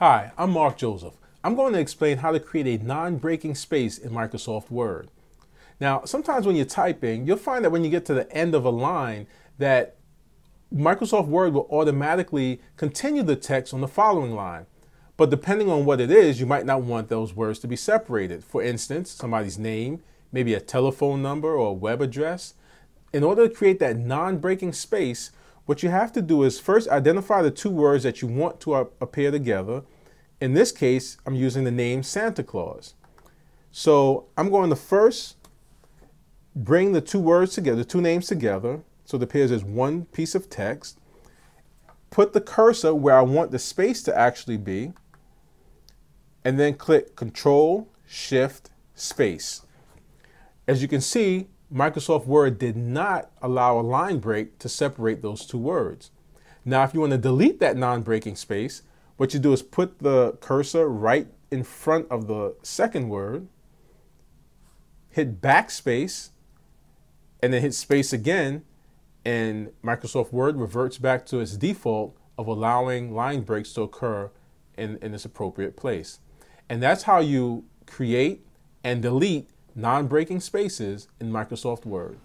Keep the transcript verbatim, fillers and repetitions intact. Hi, I'm Mark Joseph. I'm going to explain how to create a non-breaking space in Microsoft Word. Now, sometimes when you're typing, you'll find that when you get to the end of a line that Microsoft Word will automatically continue the text on the following line. But depending on what it is, you might not want those words to be separated. For instance, somebody's name, maybe a telephone number or a web address. In order to create that non-breaking space, what you have to do is first identify the two words that you want to appear together. In this case, I'm using the name Santa Claus. So I'm going to first bring the two words together, the two names together, so it appears as one piece of text. Put the cursor where I want the space to actually be, and then click Control, Shift, Space. As you can see, Microsoft Word did not allow a line break to separate those two words. Now, if you want to delete that non-breaking space, what you do is put the cursor right in front of the second word, hit backspace, and then hit space again, and Microsoft Word reverts back to its default of allowing line breaks to occur in, in this appropriate place. And that's how you create and delete non-breaking spaces in Microsoft Word.